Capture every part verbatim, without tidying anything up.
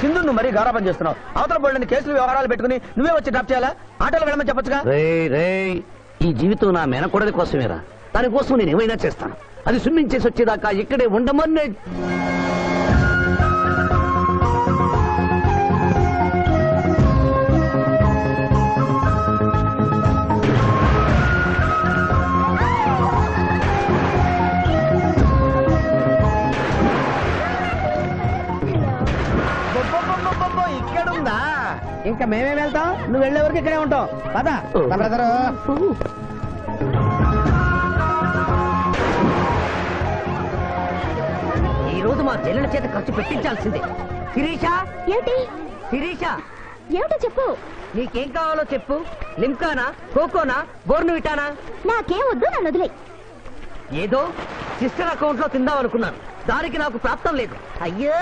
సింధు ను మరీ గారాబం చేస్తున్నావు. అవతల బోల్డని కేసులు వ్యవహారాలు పెట్టుకుని నువ్వే వచ్చి డ్రాప్ చేయాలా? ఆటోలో వెళ్ళమని చెప్పొచ్చుగా. రేయ్ రేయ్ ఈ జీవితం నా మెనకొడది కోసమేరా. దానికోసం నేను ఏమైనా చేస్తాను. అది స్విమ్మింగ్ చేసి వచ్చేదాకా ఇక్కడే ఉండమని. ఇంకా మేమే వెళ్తాం, నువ్వు వెళ్లే వరకు ఇక్కడే ఉంటాం. పదా బ్రదరు. ఈ రోజు మా చెల్లెల చేత ఖర్చు పెట్టించాల్సిందే. శిరీషా ఏంటి? శిరీషా ఏమిటో చెప్పు. నీకేం కావాలో చెప్పు. లింకానా, కోకోనా, బోర్ను విటానా? నాకేం వద్దు, నన్ను వదిలే. ఏదో సిస్టర్ అకౌంట్ లో తిందాం అనుకున్నాను, దానికి నాకు ప్రాప్తం లేదు. అయ్యో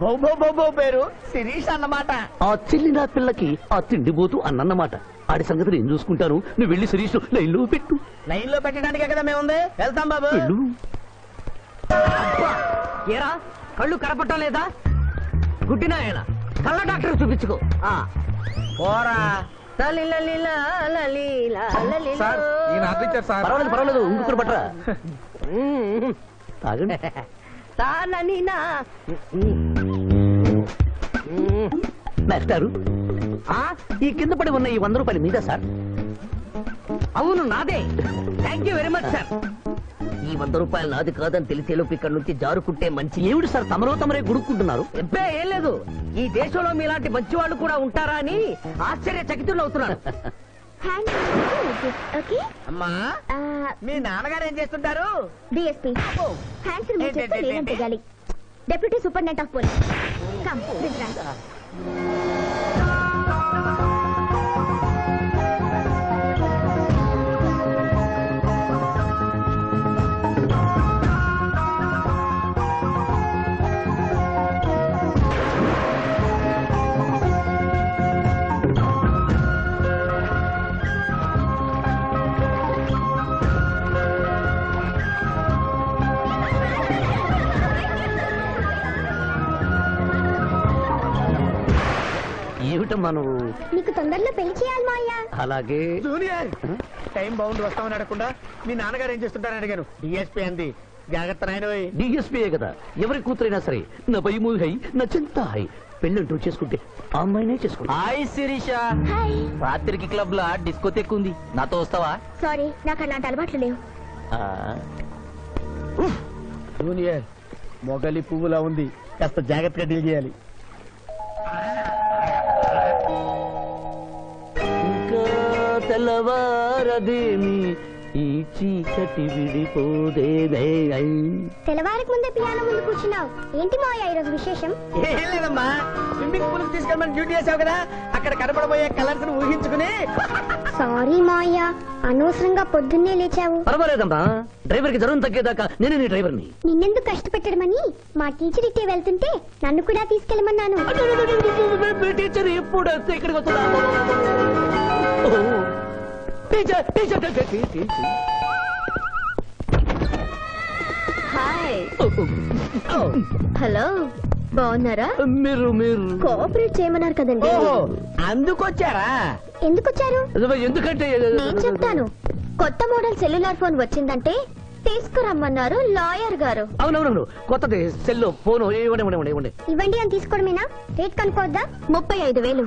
బోబో బోబో పేరు శిరీష్ అన్నమాట. ఆ చెల్లి నా పిల్లకి ఆ తిండిపోతూ అన్నమాట. ఆడి సంగతి నేను చూసుకుంటాను, నువ్వు వెళ్ళి శిరీష్ లైన్ లో పెట్టు. లైన్ లో పెట్టడానికే కదా మేముంది. వెళ్తాం బాబు. ఏరా కళ్ళు కనపట్టం లేదా? గుడ్డినా ఏనా? కళ్ళ డాక్టర్ చూపించుకో. పోరా పర్వాలేదు, ఇంకొకరు పట్టరా. మాస్టారు, ఈ కింద పడి ఉన్న ఈ వంద రూపాయలు మీదా సార్? అవును నాదే. Thank you very much sir. ఈ వంద రూపాయలు నాది కాదని తెలిసేలోపు ఇక్కడ నుంచి జారుకుంటే మంచి. ఏమిటి సార్ తమలో తమరే గుడుక్కుంటున్నారు? ఎబ్బే ఏం లేదు, ఈ దేశంలో మీలాంటి మంచి వాళ్ళు కూడా ఉంటారా అని ఆశ్చర్య చకితులు అవుతున్నారు. అమ్మా, మీ నాన్నగారు ఏం చేస్తుంటారు? DSP. Deputy superintendent of police. నీకు తొందరలో పెళ్లి చేయాలి మా అయ్యా. అలాగే జూనియర్. టైం బాగుంది, వస్తామని అడగకుండా మీ నాన్నగారు ఏం చేస్తుంటారని అడిగాను. డిఎస్పీ అంది. జాగ్రత్త నాయన. డిఎస్పీయే కదా, ఎవరి కూతురైనా సరే నా భయమూ హై, నా చింత హై. పెళ్ళంటూ చేసుకుంటే ఆ అమ్మాయినే చేసుకుంటా. హాయ్ శిరీష. రాత్రికి క్లబ్ లో డిస్కోటెక్ ఉంది, నాతో వస్తావా? సారీ, నాకు అలాంటి అలవాట్లు లేవు. జూనియర్ మొగలి పువ్వులా ఉంది, కాస్త జాగ్రత్తగా డీల్ చేయాలి. తెల్లవారదేమి ఈ చీకటి విడిపోదేమే. తెల్లవారికి ముందే పియానో ముందు కూర్చున్నావు ఏంటి మాయ? ఈరోజు విశేషం ఏం లేదమ్మా. స్విమ్మింగ్ పూల్ తీసుకెళ్ళమని డ్యూటీ చేసావు కదా, అక్కడ కనపడబోయే కలర్స్ ను ఊహించుకుని. సారీ మాయ, అనవసరంగా పొద్దున్నే లేచావు. పర్వాలేదమ్మా, డ్రైవర్ కి జ్వరం తగ్గేదాకా నేనే నీ డ్రైవర్ ని. నిన్నెందుకు కష్టపెట్టడమని మా టీచర్ ఇట్టే వెళ్తుంటే నన్ను కూడా తీసుకెళ్ళమన్నాను. టీచర్ ఎప్పుడు వస్తే ఇక్కడికి వస్తున్నా? హలో, బాగున్నారా? మీరు మీరు కోఆపరేట్ చేయమన్నారు కదండి, అందుకొచ్చారా? ఎందుకొచ్చారు? ఎందుకంటే నేను చెప్తాను. కొత్త మోడల్ సెల్యులార్ ఫోన్ వచ్చిందంటే తీసుకురమ్మన్నారు లాయర్ గారు. అవునవును, కొత్తది. సెల్ ఫోన్ ఇవ్వండి అని తీసుకోవడమేనా? రేట్ కనుక్కోద్దా? ముప్పై ఐదు వేలు.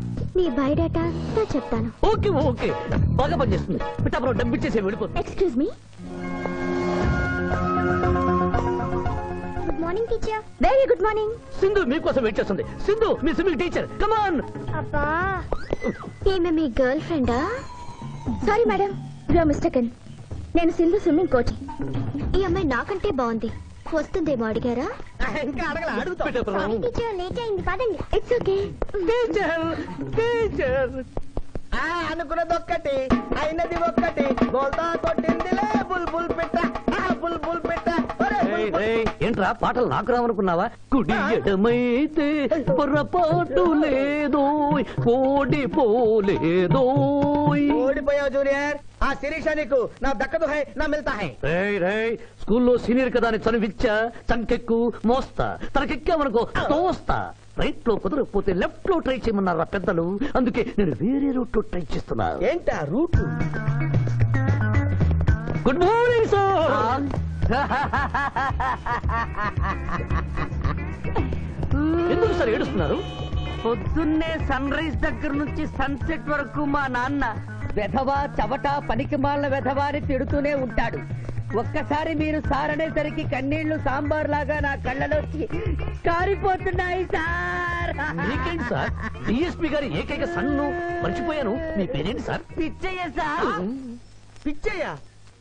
నీ బయోడేటా చెప్తాను. ఓకే ఓకే, బాగా పనిచేస్తుంది. Excuse me. Good morning teacher. Very good morning. Sindhu మీకోసం వెయిట్ చేస్తుంది. సింధు మీ స్విమ్మింగ్ టీచర్. Come on. అబ్బా, ఈమె మీ గర్ల్ ఫ్రెండా? Sorry madam, you are mistaken. నేను సింధు స్విమ్మింగ్ కోచ్. ఈ అమ్మాయి నాకంటే బాగుంది, వస్తుందేమో అడిగారా? ఇట్స్ ఓకే అనుకున్నది ఒక్కటి అయినది ఒక్కటి గోల్దా కొట్టిందిలే బుల్బుల్ పిట్ట బుల్బుల్ పిట్ట. ఏంట్రా పాటలు నాకు రావనుకున్నావా? కుడియడమైతే పొరపాటు లేదో ఓడిపోలేదో. ఓడిపోయావు జూనియర్. ఆ శిరీష నీకు నా దక్కదు హై నా మిల్తా హై. స్కూల్లో సీనియర్ కదా అని చనివిచ్చా చంకెక్కు మోస్తా తనకెక్కామనుకో తోస్తా. రైట్ లో కుదరకపోతే లెఫ్ట్ లో ట్రై చేయమన్నారా పెద్దలు, అందుకే నేను వేరే రూట్ లో ట్రై చేస్తున్నా. ఏంటా రూట్? Good morning sir. ఎందుకు సార్ ఏడుస్తున్నారు? పొద్దున్నే సన్ రైజ్ దగ్గర నుంచి సన్సెట్ వరకు మా నాన్న వెధవా చవట పనికిమాలిన వెధవాని తిడుతూనే ఉంటాడు. ఒక్కసారి మీరు సార్ అనేసరికి కన్నీళ్లు సాంబార్ లాగా నా కళ్ళలోకి కారిపోతున్నాయి సార్. వీకెండ్ సార్ డిఎస్పీ గారి ఏకైక సన్ను మర్చిపోయాను. మీ పేరేంటి సార్? పిచ్చయ్య సార్. పిచ్చయ్య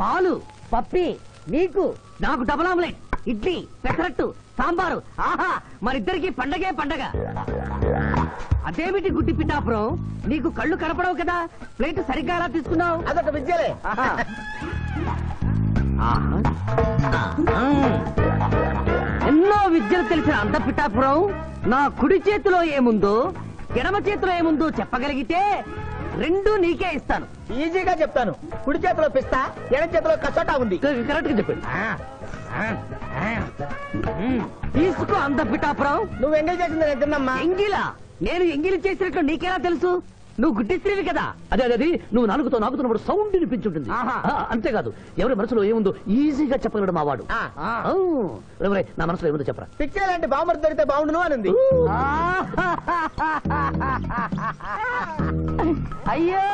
పాలు పప్పి నీకు నాకు డబుల్ ఆమ్లెట్, ఇడ్లీ పెసరట్టు సాంబారు. ఆహా, మరిద్దరికి పండగే పండగ. అదేమిటి గుడ్డి పిఠాపురం, నీకు కళ్ళు కనపడవు కదా, ప్లేట్ సరిగ్గా అలా తీసుకున్నావు? అదొక విద్యలే. ఎన్నో విద్యలు తెలిసిన అంత పిఠాపురం, నా కుడి చేతిలో ఏముందో ఎడమ చేతిలో ఏముందో చెప్పగలిగితే రెండు నీకే ఇస్తాను. ఈజీగా చెప్తాను. కుడి చేతిలో పిస్తా, ఎడ చేతిలో కసోటా ఉంది. కరెక్ట్ గా చెప్పండి. తీసుకో అంత పిఠాపురం. నువ్వు ఎంగిల్ చేసిందమ్మా. ఎంగిలా? నేను ఎంగిలి చేసినట్లు నీకెలా తెలుసు? నువ్వు గుడ్డి స్త్రీవి కదా. అదే అదే నువ్వు నాలుగుతో నాకుతున్నప్పుడు సౌండ్ వినిపించుంటుంది. అంతేకాదు, ఎవరి మనసులో ఏముందో ఈజీగా చెప్పగలడు మా వాడు. నా మనసులో ఏముందో చెప్పరా? పిక్చర్ లాంటి బాంబర్ దొరికితే బాగుండును అని ఉంది. అయ్యో,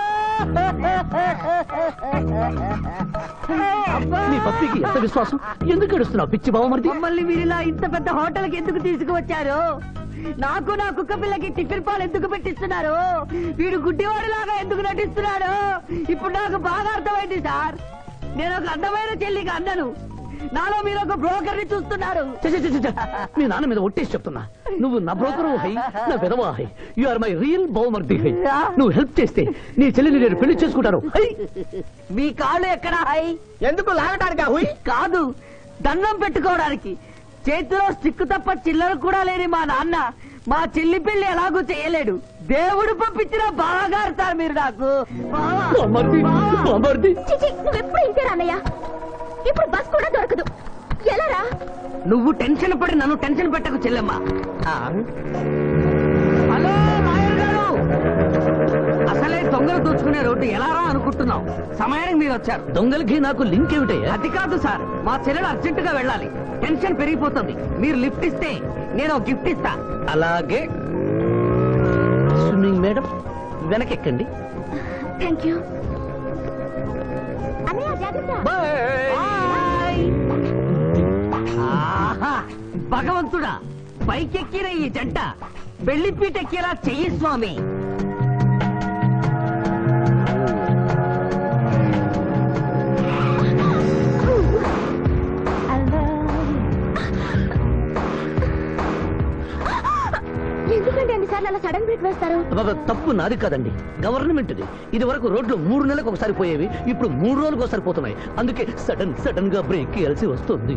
నీ పప్పికి ఎంత విశ్వాసం, ఎందుకు ఏడుస్తున్నావు పిచ్చి బావమరిది? మమ్మల్ని మీరిలా ఇంత పెద్ద హోటల్కి ఎందుకు తీసుకువచ్చారు? నాకు నా కుక్క పిల్లకి టిఫిన్ పాలు ఎందుకు పెట్టిస్తున్నారు? వీడు గుడ్డివాడిలాగా ఎందుకు నటిస్తున్నాడు? ఇప్పుడు నాకు బాగా అర్థమైంది సార్. నేను ఒక అందమైన చెల్లికి అన్నాను, నాలో మీరు ఒక బ్రోకర్ ని చూస్తున్నారు. మీ నాన్న మీద ఒట్టేసి చెప్తున్నా, నువ్వు నా బ్రోకరు హై, నా విధవా హై. యు ఆర్ మై రియల్ బౌమర్ది హై. నువ్వు హెల్ప్ చేస్తే నీ చెల్లిని నేను పెళ్లి చేసుకుంటాను హై. మీ కాళ్ళు ఎక్కడ హై? ఎందుకు లాగటానికా? కాదు, దండం పెట్టుకోవడానికి. చేతిలో స్టిక్కు తప్ప చిల్లర కూడా లేని మా నాన్న మా చెల్లి పెళ్లి ఎలాగూ చేయలేడు. దేవుడు పంపించిన బాగా సార్ మీరు నాకు. నువ్వెప్పుడు ఇంతే రామయ్య, ఇప్పుడు బస్ కూడా దొరకదు ఎలారా? నువ్వు టెన్షన్ పడి నన్ను టెన్షన్ పెట్టకు చెల్లెమ్మ. హలో నాయర్ గారు, అసలే దొంగలు దోచుకునే రోడ్డు ఎలారా అనుకుంటున్నావు? సమయానికి మీరు వచ్చారు. దొంగలకి నాకు లింక్ ఏమిటయ్యా? అది కాదు సార్, మా చెల్లెలు అర్జెంట్ గా వెళ్ళాలి, టెన్షన్ పెరిగిపోతుంది. మీరు లిఫ్ట్ ఇస్తే నేను గిఫ్ట్ ఇస్తా. అలాగే స్విమ్మింగ్ మేడం, వెనకెక్కండి. Thank you. భగవంతుడా, పైకెక్కిన ఈ జంట బెల్లిపీటెక్కేలా చెయ్యి స్వామి. తప్పు నాది కాదండి, గవర్నమెంట్ ది. ఇది వరకు రోడ్లు మూడు నెలలకు ఒకసారి పోయేవి, ఇప్పుడు మూడు రోజులకు ఒకసారి పోతున్నాయి. అందుకే సడన్ సడన్ గా బ్రేక్ వేయాల్సి వస్తుంది.